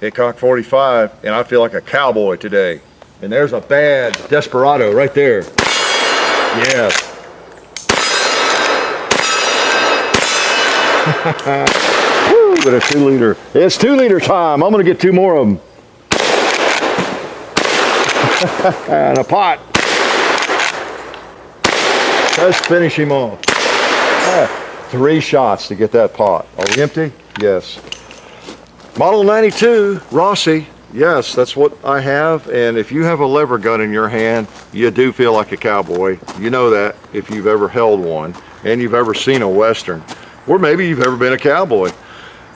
Hickok 45, and I feel like a cowboy today. And there's a bad desperado right there. Yes. Woo, but a 2 liter. It's 2 liter time. I'm going to get 2 more of them. And a pot. Let's finish him off. 3 shots to get that pot. Are we empty? Yes. Model 92, Rossi. Yes, that's what I have. And if you have a lever gun in your hand, you do feel like a cowboy. You know that if you've ever held one and you've ever seen a Western, or maybe you've ever been a cowboy.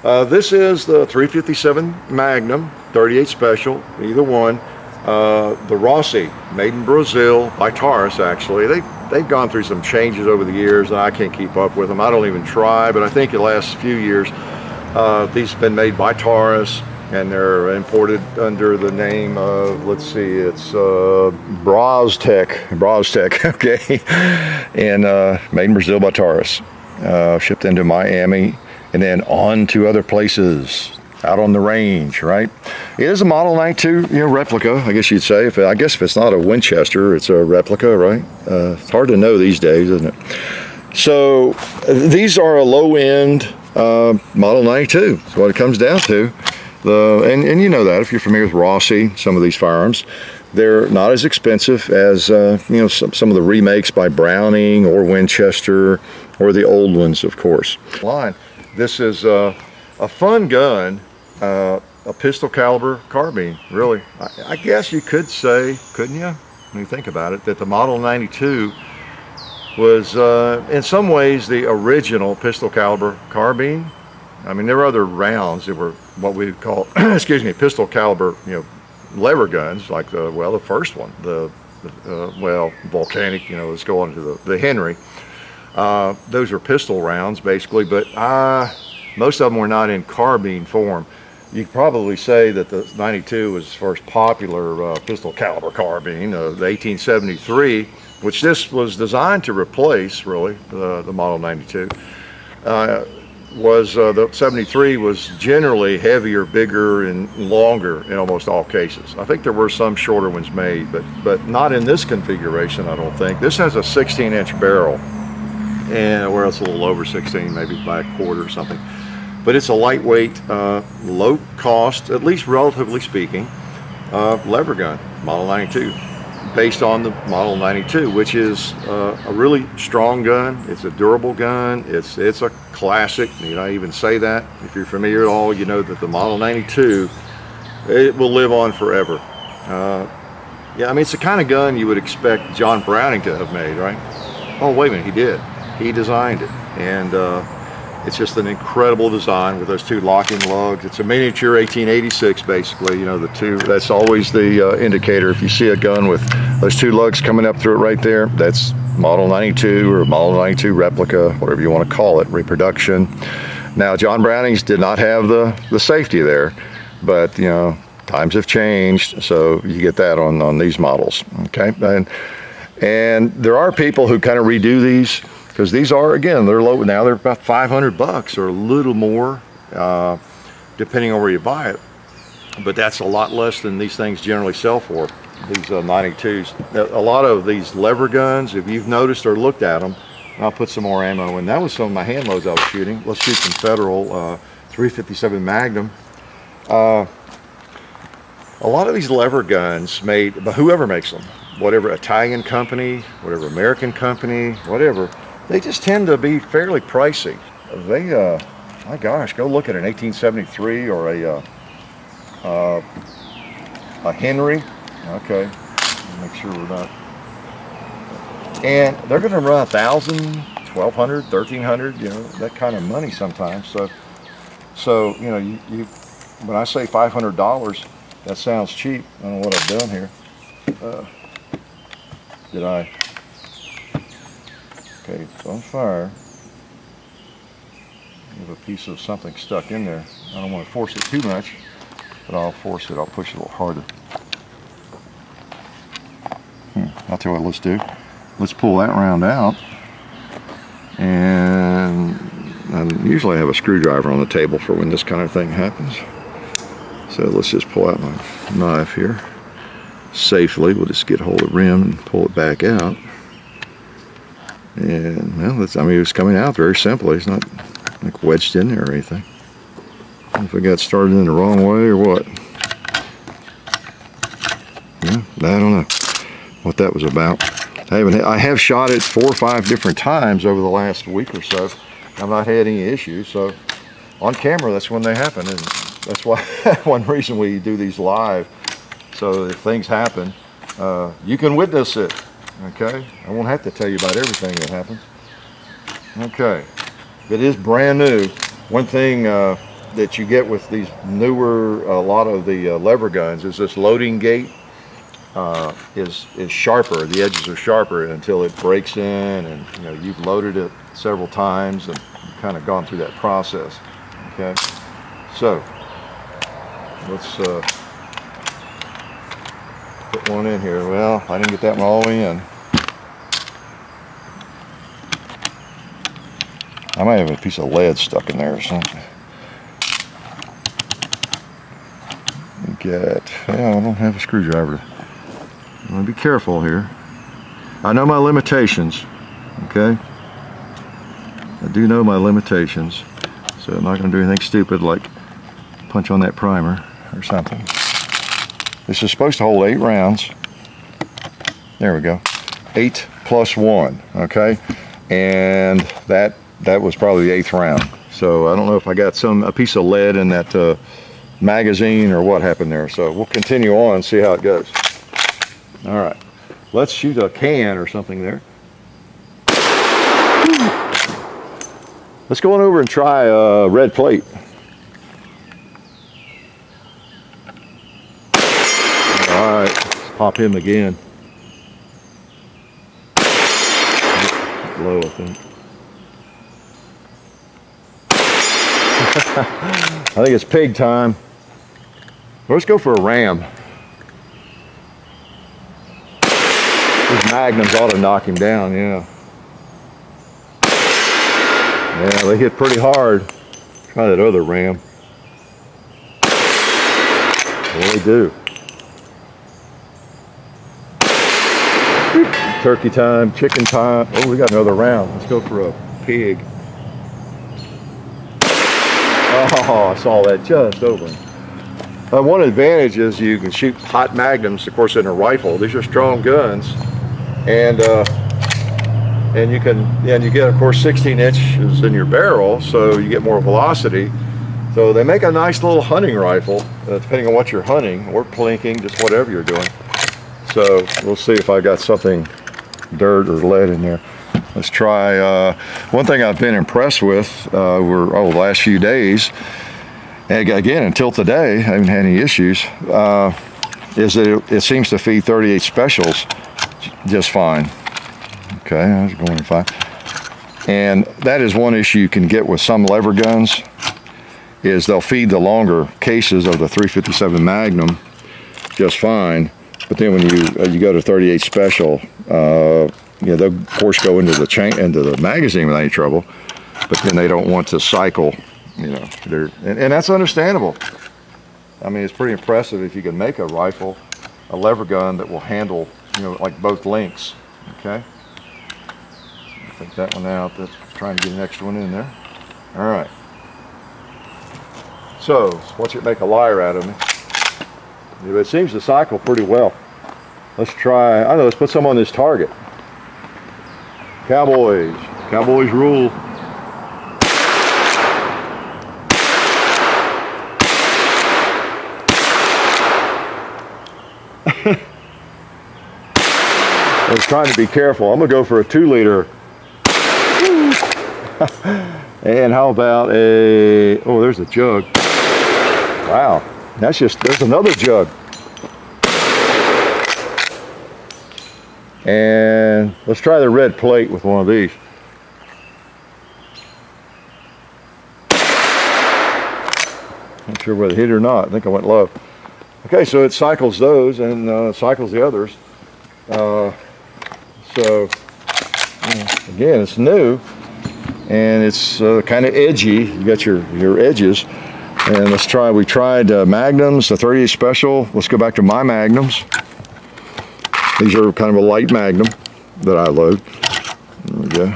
This is the 357 Magnum, 38 Special, either one. The Rossi, made in Brazil by Taurus, actually. They've gone through some changes over the years, and I can't keep up with them. I don't even try, but I think the last few years, these have been made by Taurus, and they're imported under the name of, let's see, it's BrazTech, okay, and made in Brazil by Taurus. Shipped into Miami, and then on to other places out on the range, right? It is a Model 92, you know, replica, I guess you'd say. I guess if it's not a Winchester, it's a replica, right? It's hard to know these days, isn't it? So these are a low-end Model 92. That's what it comes down to. And you know that if you're familiar with Rossi, some of these firearms. They're not as expensive as, you know, some of the remakes by Browning or Winchester, or the old ones, of course. This is a fun gun, a pistol caliber carbine, really. I guess you could say, couldn't you, when you think about it, that the Model 92 was, in some ways, the original pistol caliber carbine. I mean, there were other rounds that were what we would call, excuse me, pistol caliber, you know, lever guns, like the, well, the first one, the, well, volcanic, you know, let's go on to the Henry. Those are pistol rounds, basically, but most of them were not in carbine form. You could probably say that the 92 was the first popular pistol caliber carbine, the 1873, which this was designed to replace, really, the Model 92. The 73 was generally heavier, bigger, and longer in almost all cases. I think there were some shorter ones made, but not in this configuration, I don't think. This has a 16-inch barrel. And where it's a little over 16, maybe by a quarter or something. But it's a lightweight, low cost, at least relatively speaking, lever gun, Model 92, based on the Model 92, which is a really strong gun. It's a durable gun. It's a classic. You know, I even say that. If you're familiar at all, you know that the Model 92, it will live on forever. Yeah, I mean, it's the kind of gun you would expect John Browning to have made, right? Oh, wait a minute, he did. He designed it, and it's just an incredible design with those 2 locking lugs. It's a miniature 1886, basically. You know, the 2, that's always the indicator. If you see a gun with those 2 lugs coming up through it right there, that's Model 92 or Model 92 replica, whatever you want to call it, reproduction. Now, John Browning's did not have the safety there, but, you know, times have changed, so you get that on these models, okay? And there are people who kind of redo these, because these are, again, they're low. Now they're about $500 or a little more, depending on where you buy it. But that's a lot less than these things generally sell for, these 92s. A lot of these lever guns, if you've noticed or looked at them, and I'll put some more ammo in. That was some of my hand loads I was shooting. Let's shoot some Federal 357 Magnum. A lot of these lever guns made by whoever makes them, whatever Italian company, whatever American company, whatever, they just tend to be fairly pricey. They, my gosh, go look at an 1873 or a Henry. Okay, make sure we're not. And they're going to run $1,000, $1,200, $1,300, you know, that kind of money sometimes. So you know, you when I say $500, that sounds cheap. I don't know what I've done here. Did I? Okay, it's on fire. I have a piece of something stuck in there. I don't want to force it too much, but I'll force it. I'll push it a little harder. I'll tell you what, let's do. Let's pull that round out. And I usually have a screwdriver on the table for when this kind of thing happens. So let's just pull out my knife here safely. We'll just get hold of the rim and pull it back out. And well, that's, I mean, it's coming out very simply. It's not like wedged in there or anything. I don't know if I got started in the wrong way or what. Yeah, I don't know what that was about. I have shot it 4 or 5 different times over the last week or so. I've not had any issues. So on camera, that's when they happen, and that's why one reason we do these live. So if things happen, you can witness it. Okay, I won't have to tell you about everything that happens. Okay, it is brand new. One thing that you get with these newer, a lot of the lever guns is this loading gate is sharper. The edges are sharper until it breaks in, and you know, you've loaded it several times and kind of gone through that process. Okay, so let's put one in here. Well, I didn't get that one all in. I might have a piece of lead stuck in there or something. Well, I don't have a screwdriver. I'm gonna be careful here. I know my limitations. Okay, I do know my limitations, so I'm not gonna do anything stupid like punch on that primer or something. This is supposed to hold 8 rounds. There we go. 8 plus 1. Okay, and that was probably the 8th round. So I don't know if I got a piece of lead in that magazine or what happened there. So we'll continue on and see how it goes. All right, let's shoot a can or something there. Let's go on over and try a red plate. All right, let's pop him again. Low, I think. I think it's pig time. Let's go for a ram. These magnums ought to knock him down, yeah. Yeah, they hit pretty hard. Try that other ram. Well, they do. Turkey time, chicken time. Oh, we got another round. Let's go for a pig. Oh, I saw that just over. One advantage is you can shoot hot magnums, of course, in a rifle. These are strong guns, and you get, of course, 16 inches in your barrel, so you get more velocity. So they make a nice little hunting rifle, depending on what you're hunting or plinking, just whatever you're doing. So we'll see if I got something, dirt or lead in there. Let's try, one thing I've been impressed with the last few days, and again until today, I haven't had any issues, is that it seems to feed 38 specials just fine. Okay, that's going fine. And that is one issue you can get with some lever guns, is they'll feed the longer cases of the 357 Magnum just fine, but then when you go to 38 special, you know, they'll of course go into the magazine without any trouble, but then they don't want to cycle, you know, and that's understandable. I mean, it's pretty impressive if you can make a rifle, a lever gun that will handle, you know, like both lengths. Okay, take that one out. That's trying to get the next one in there. All right, so watch it make a liar out of me. Yeah, but it seems to cycle pretty well. Let's try, I don't know, let's put some on this target. Cowboys. Cowboys rule. I was trying to be careful. I'm going to go for a 2-liter. And how about a... Oh, there's a jug. Wow. That's just... There's another jug. And let's try the red plate with one of these. Not sure whether it hit or not. I think I went low. Okay, so it cycles those and cycles the others. So again, it's new and it's kind of edgy. You got your edges, And let's try, we tried magnums, the 38 special. Let's go back to my magnums. These are kind of a light magnum that I load. There we go.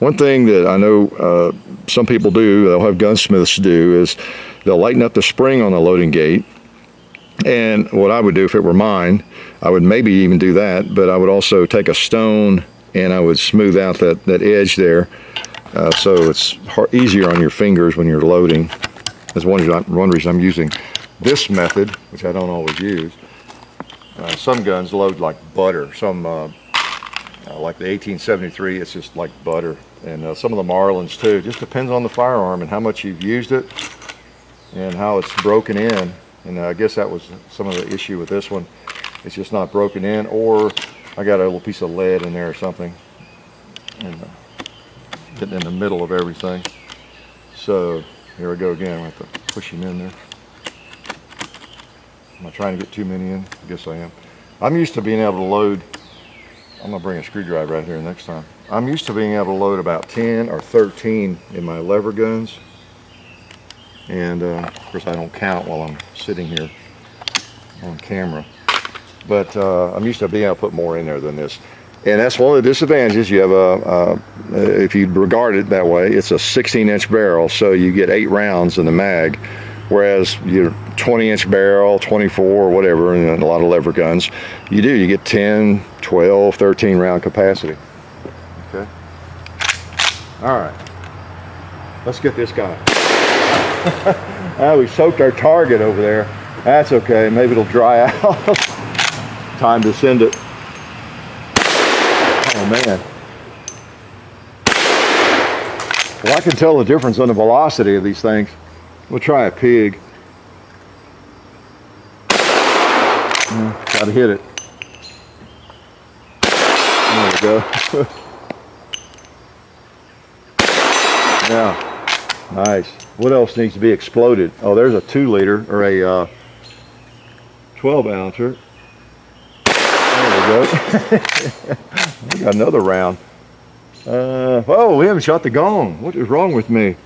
One thing that I know some people do, they'll have gunsmiths do, is they'll lighten up the spring on the loading gate. And what I would do if it were mine, I would maybe even do that, but I would also take a stone and I would smooth out that edge there, so it's easier on your fingers when you're loading. That's one reason I'm using this method, which I don't always use. Some guns load like butter. Some, like the 1873, it's just like butter. And some of the Marlins too. Just depends on the firearm and how much you've used it and how it's broken in. And I guess that was some of the issue with this one. It's just not broken in, or I got a little piece of lead in there or something, and getting in the middle of everything. So here we go again. I have to push him in there. Am I trying to get too many in? I guess I am. I'm used to being able to load. I'm gonna bring a screwdriver right here next time. I'm used to being able to load about 10 or 13 in my lever guns. And of course I don't count while I'm sitting here on camera, but I'm used to being able to put more in there than this. And that's one of the disadvantages. You have a if you regard it that way, it's a 16-inch barrel, so you get 8 rounds in the mag, whereas your 20-inch barrel, 24 or whatever, and a lot of lever guns, you get 10, 12, 13 round capacity. Okay, all right, let's get this guy. We soaked our target over there. That's okay, maybe it'll dry out. Time to send it. Oh man. Well, I can tell the difference on the velocity of these things. We'll try a pig. Gotta hit it. There we go. Yeah. Nice. What else needs to be exploded? Oh, there's a 2-liter or a 12-ouncer. There we go. We got another round. Oh, we haven't shot the gong. What is wrong with me?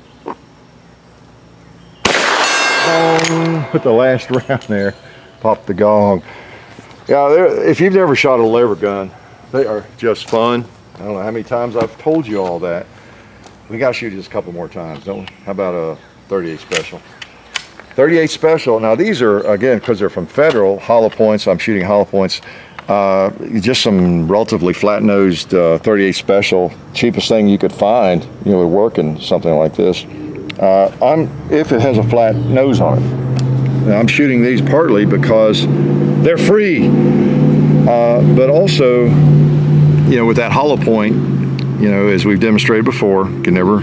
Put the last round there. Pop the gong. Yeah, if you've never shot a lever gun, they are just fun. I don't know how many times I've told you all that. We got to shoot just a couple more times, don't we? How about a 38 special? 38 special. Now these are, again, because they're from Federal, hollow points. I'm shooting hollow points. Just some relatively flat-nosed 38 special, cheapest thing you could find. You know, would work in something like this. If it has a flat nose on it. Now, I'm shooting these partly because they're free, but also, you know, with that hollow point. You know, as we've demonstrated before, can never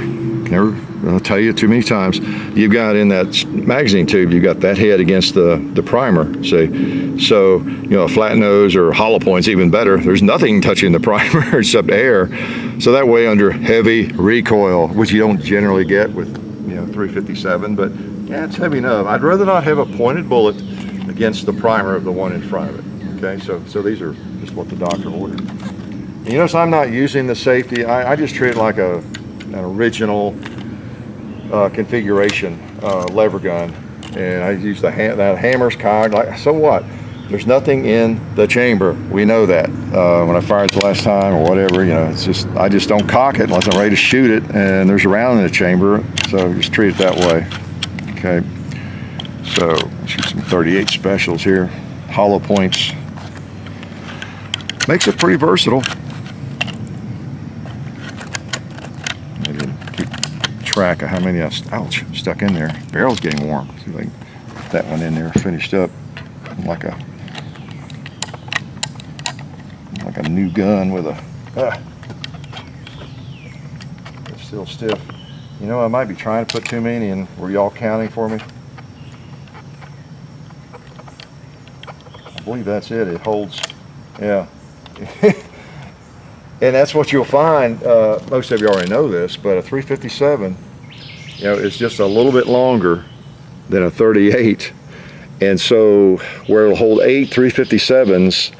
I'll tell you too many times, you've got in that magazine tube, you've got that head against the primer, see? So, you know, a flat nose or hollow point's even better. There's nothing touching the primer except air. So that way, under heavy recoil, which you don't generally get with, you know, 357, but yeah, it's heavy enough. I'd rather not have a pointed bullet against the primer of the one in front of it, okay? So these are just what the doctor ordered. You notice I'm not using the safety. I just treat it like an original configuration lever gun, and I use that hammer's cog. Like, so what? There's nothing in the chamber. We know that. When I fired the last time or whatever, you know, it's just I just don't cock it unless I'm ready to shoot it, and there's a round in the chamber, so just treat it that way. Okay. So shoot some 38 specials here, hollow points. Makes it pretty versatile. Track of how many stuck in there. Barrel's getting warm. See if I can put that one in there finished up like a new gun with a it's still stiff. You know, I might be trying to put too many in. Were y'all counting for me? I believe that's it. It holds, yeah. And that's what you'll find, most of you already know this, but a 357, you know, it's just a little bit longer than a 38. And so where it'll hold 8 357s,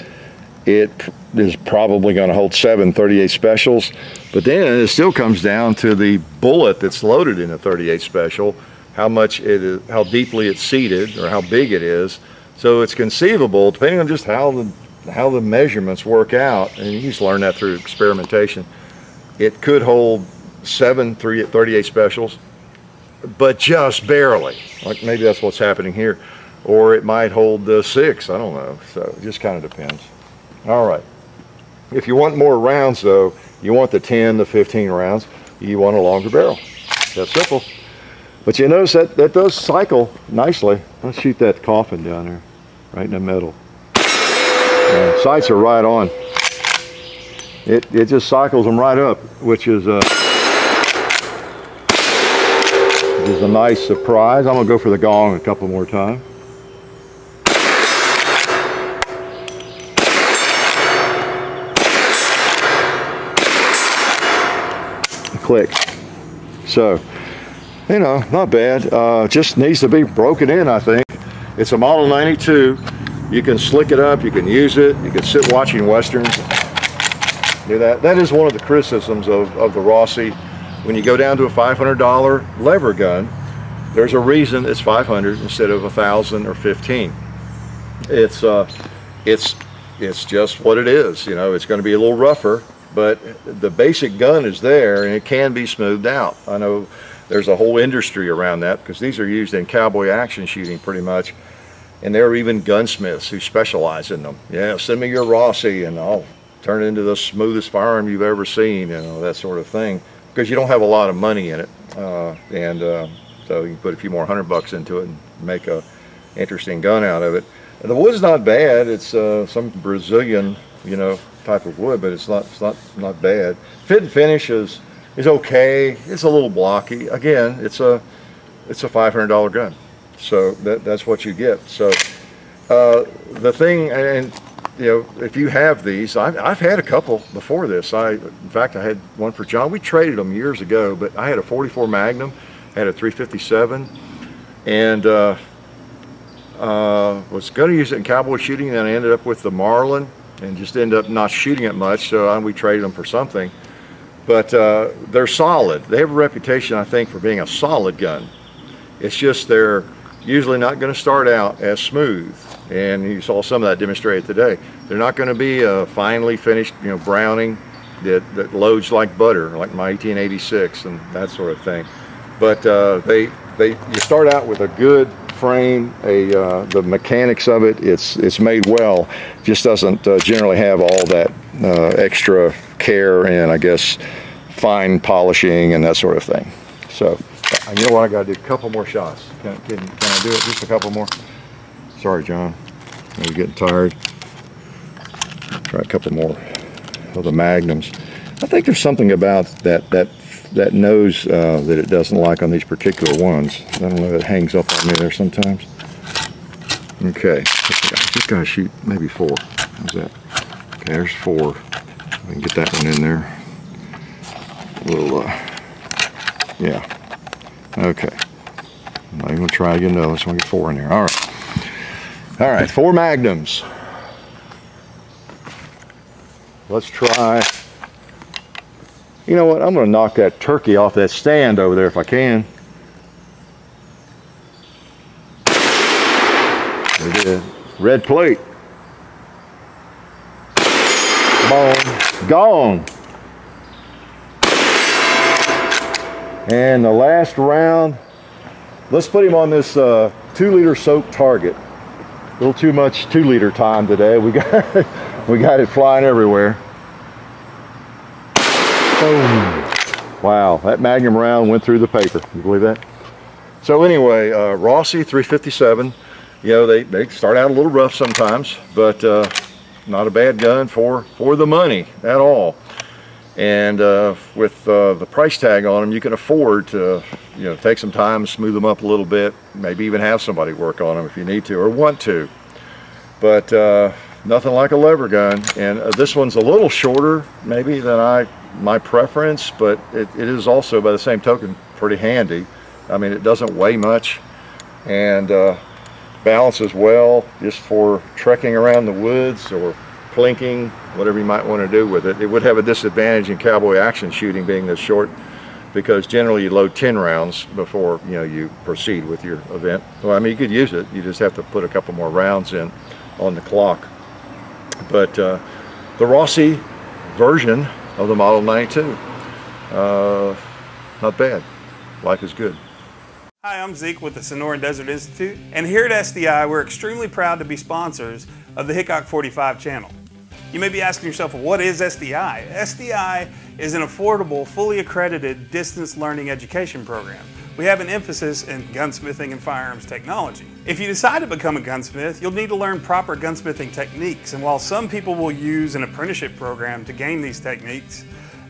it is probably going to hold 7 38 specials. But then it still comes down to the bullet that's loaded in a 38 special how much it is, how deeply it's seated, or how big it is. So it's conceivable, depending on just how the measurements work out, and you just learn that through experimentation. It could hold 7 3/38 specials, but just barely. Like maybe that's what's happening here, or it might hold 6. I don't know. So it just kind of depends. All right. If you want more rounds, though, you want the 10 to 15 rounds. You want a longer barrel. That's simple. But you notice that that does cycle nicely. Let's shoot that coffin down there, right in the middle. Sights are right on. It just cycles them right up, which is a nice surprise. I'm gonna go for the gong a couple more times. Click. So, you know, not bad. Just needs to be broken in, I think. It's a Model 92. You can slick it up, you can use it, you can sit watching Westerns. Do that. That is one of the criticisms of the Rossi. When you go down to a $500 lever gun, there's a reason it's 500 instead of 1,000 or 15. It's just what it is. You know, it's going to be a little rougher, but the basic gun is there, and it can be smoothed out. I know there's a whole industry around that because these are used in cowboy action shooting pretty much, and there are even gunsmiths who specialize in them. Yeah, send me your Rossi, and I'll turn it into the smoothest firearm you've ever seen, you know, that sort of thing. Because you don't have a lot of money in it, so you can put a few more $100 into it and make a interesting gun out of it. And the wood's not bad. It's some Brazilian, you know, type of wood, but it's not bad. Fit and finish is okay. It's a little blocky. Again, it's a $500 gun, so that's what you get. So the thing, and you know, if you have these, I've had a couple before this. In fact, I had one for John. We traded them years ago, but I had a 44 Magnum, had a 357, and was going to use it in cowboy shooting, and then I ended up with the Marlin and just ended up not shooting it much, so we traded them for something. But they're solid. They have a reputation, I think, for being a solid gun. It's just they're usually not going to start out as smooth, and you saw some of that demonstrated today. They're not going to be a finely finished, you know, Browning that loads like butter, like my 1886 and that sort of thing. But you start out with a good frame. The mechanics of it, it's made well. Just doesn't generally have all that extra care and, I guess, fine polishing and that sort of thing. So. You know what, I gotta do a couple more shots. Can I do it? Just a couple more. Sorry, John. I'm getting tired. Try a couple more of the Magnums. I think there's something about that nose that it doesn't like on these particular ones. I don't know if it hangs up on me there sometimes. Okay, I just gotta shoot maybe 4. How's that? Okay, there's 4. We can get that one in there. A little, yeah. Okay, I'm not even gonna try again though. Let's get 4 in there. All right, 4 Magnums. Let's try. You know what? I'm gonna knock that turkey off that stand over there if I can. We did. Red plate. Come on. Gone. And the last round, let's put him on this 2-liter soap target. A little too much 2-liter time today. We got it flying everywhere. Boom. Wow, that Magnum round went through the paper. You believe that? So anyway, Rossi 357. You know, they start out a little rough sometimes, but not a bad gun for the money at all. And with the price tag on them, you can afford to, you know, take some time, smooth them up a little bit, maybe even have somebody work on them if you need to or want to. But nothing like a lever gun, and this one's a little shorter maybe than my preference, but it is also, by the same token, pretty handy. I mean, it doesn't weigh much, and balances well just for trekking around the woods or plinking, whatever you might want to do with it. It would have a disadvantage in cowboy action shooting, being this short, because generally you load 10 rounds before you proceed with your event. Well, I mean, you could use it, you just have to put a couple more rounds in on the clock. But the Rossi version of the Model 92, not bad. Life is good. Hi, I'm Zeke with the Sonoran Desert Institute, and here at SDI we're extremely proud to be sponsors of the Hickok 45 channel. You may be asking yourself, well, what is SDI? SDI is an affordable, fully accredited distance learning education program. We have an emphasis in gunsmithing and firearms technology. If you decide to become a gunsmith, you'll need to learn proper gunsmithing techniques, and while some people will use an apprenticeship program to gain these techniques,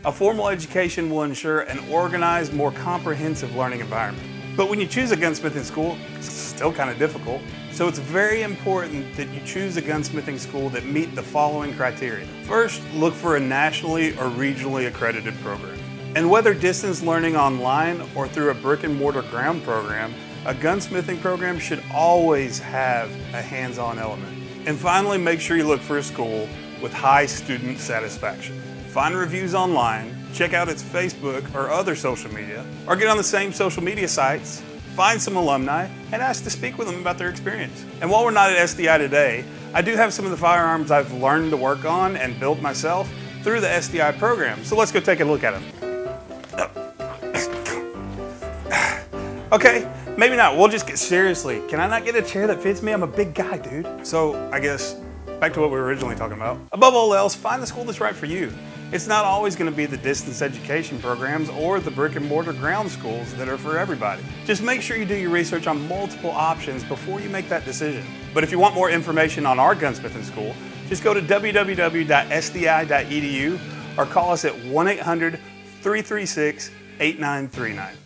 a formal education will ensure an organized, more comprehensive learning environment. But when you choose a gunsmithing school, it's still kind of difficult. So it's very important that you choose a gunsmithing school that meet the following criteria. First, look for a nationally or regionally accredited program. And whether distance learning online or through a brick and mortar ground program, a gunsmithing program should always have a hands-on element. And finally, make sure you look for a school with high student satisfaction. Find reviews online, check out its Facebook or other social media, or get on the same social media sites, find some alumni, and ask to speak with them about their experience. And while we're not at SDI today, I do have some of the firearms I've learned to work on and build myself through the SDI program, so let's go take a look at them. Okay, maybe not, we'll just get seriously. Can I not get a chair that fits me? I'm a big guy, dude. So I guess back to what we were originally talking about. Above all else, find the school that's right for you. It's not always going to be the distance education programs or the brick and mortar ground schools that are for everybody. Just make sure you do your research on multiple options before you make that decision. But if you want more information on our gunsmithing school, just go to www.sdi.edu or call us at 1-800-336-8939.